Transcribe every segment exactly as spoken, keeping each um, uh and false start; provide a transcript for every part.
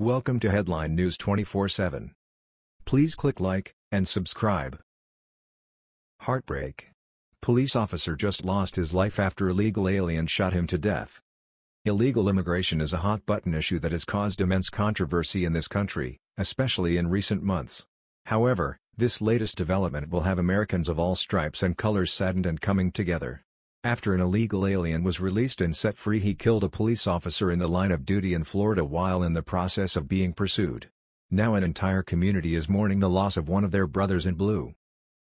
Welcome to Headline News twenty-four seven. Please click like and subscribe. Heartbreak. Police officer just lost his life after illegal alien shot him to death. Illegal immigration is a hot-button issue that has caused immense controversy in this country, especially in recent months. However, this latest development will have Americans of all stripes and colors saddened and coming together. After an illegal alien was released and set free, he killed a police officer in the line of duty in Florida while in the process of being pursued. Now an entire community is mourning the loss of one of their brothers in blue.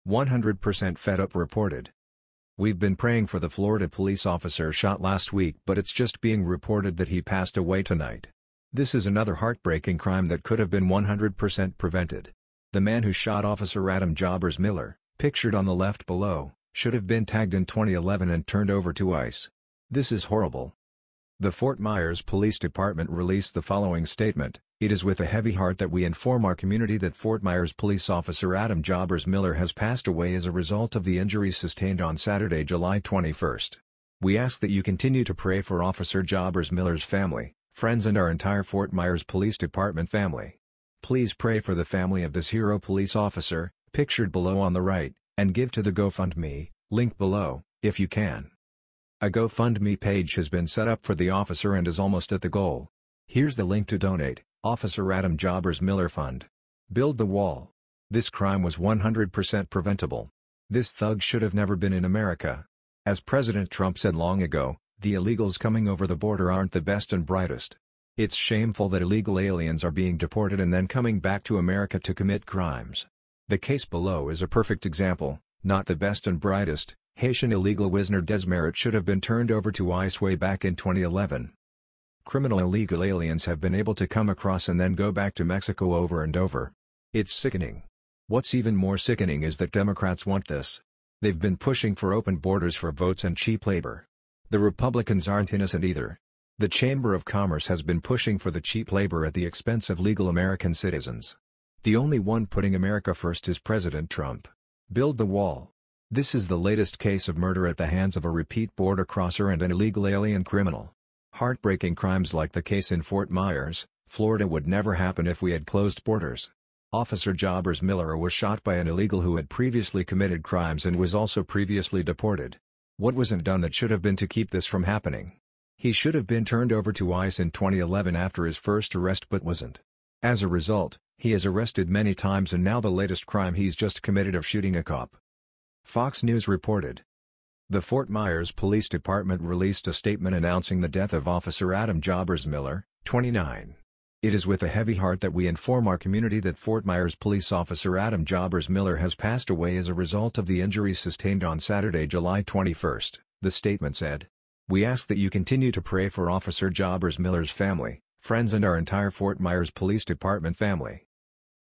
one hundred percent Fed Up reported. We've been praying for the Florida police officer shot last week, but it's just being reported that he passed away tonight. This is another heartbreaking crime that could have been one hundred percent prevented. The man who shot Officer Adam Jobbers-Miller, pictured on the left below, should have been tagged in twenty eleven and turned over to ICE. This is horrible. The Fort Myers Police Department released the following statement: "It is with a heavy heart that we inform our community that Fort Myers Police Officer Adam Jobbers-Miller has passed away as a result of the injuries sustained on Saturday, July twenty-first. We ask that you continue to pray for Officer Jobbers-Miller's family, friends and our entire Fort Myers Police Department family. Please pray for the family of this hero police officer, pictured below on the right, and give to the GoFundMe, link below, if you can." A GoFundMe page has been set up for the officer and is almost at the goal. Here's the link to donate. Officer Adam Jobbers-Miller Fund. Build the wall. This crime was one hundred percent preventable. This thug should have never been in America. As President Trump said long ago, the illegals coming over the border aren't the best and brightest. It's shameful that illegal aliens are being deported and then coming back to America to commit crimes. The case below is a perfect example. Not the best and brightest, Haitian illegal Wiesner Desmeret should have been turned over to ICE way back in twenty eleven. Criminal illegal aliens have been able to come across and then go back to Mexico over and over. It's sickening. What's even more sickening is that Democrats want this. They've been pushing for open borders for votes and cheap labor. The Republicans aren't innocent either. The Chamber of Commerce has been pushing for the cheap labor at the expense of legal American citizens. The only one putting America first is President Trump. Build the wall. This is the latest case of murder at the hands of a repeat border crosser and an illegal alien criminal. Heartbreaking crimes like the case in Fort Myers, Florida would never happen if we had closed borders. Officer Jobbers-Miller was shot by an illegal who had previously committed crimes and was also previously deported. What wasn't done that should have been to keep this from happening? He should have been turned over to ICE in twenty eleven after his first arrest, but wasn't. As a result, he is arrested many times, and now the latest crime he's just committed of shooting a cop. Fox News reported. The Fort Myers Police Department released a statement announcing the death of Officer Adam Jobbers-Miller, twenty-nine. It is with a heavy heart that we inform our community that Fort Myers Police Officer Adam Jobbers-Miller has passed away as a result of the injuries sustained on Saturday, July twenty-first, the statement said. We ask that you continue to pray for Officer Jobbers-Miller's family, friends and our entire Fort Myers Police Department family.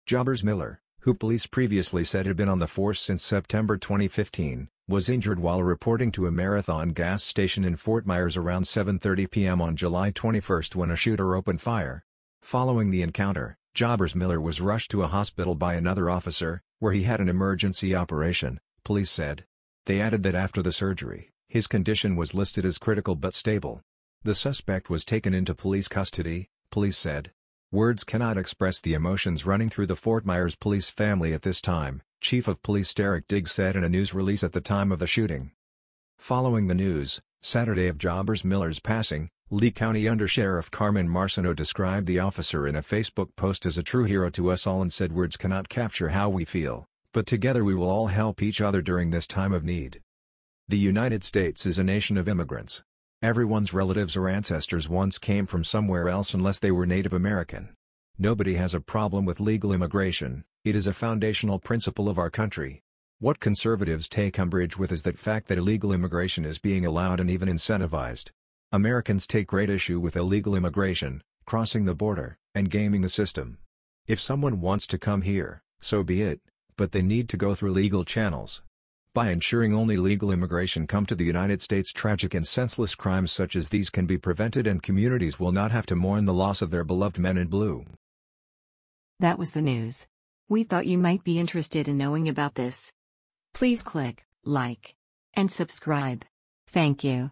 Jobbers-Miller, who police previously said had been on the force since September twenty fifteen, was injured while reporting to a Marathon gas station in Fort Myers around seven thirty p m on July twenty-first when a shooter opened fire. Following the encounter, Jobbers-Miller was rushed to a hospital by another officer, where he had an emergency operation, police said. They added that after the surgery, his condition was listed as critical but stable. The suspect was taken into police custody, police said. Words cannot express the emotions running through the Fort Myers police family at this time, Chief of Police Derek Diggs said in a news release at the time of the shooting. Following the news, Saturday, of Jobbers-Miller's passing, Lee County Undersheriff Carmen Marcino described the officer in a Facebook post as a true hero to us all and said, "Words cannot capture how we feel, but together we will all help each other during this time of need." The United States is a nation of immigrants. Everyone's relatives or ancestors once came from somewhere else unless they were Native American. Nobody has a problem with legal immigration. It is a foundational principle of our country. What conservatives take umbrage with is that fact that illegal immigration is being allowed and even incentivized. Americans take great issue with illegal immigration, crossing the border, and gaming the system. If someone wants to come here, so be it, but they need to go through legal channels. By ensuring only legal immigration come to the United States, tragic and senseless crimes such as these can be prevented and communities will not have to mourn the loss of their beloved men in blue. That was the news. We thought you might be interested in knowing about this. Please click like and subscribe. Thank you.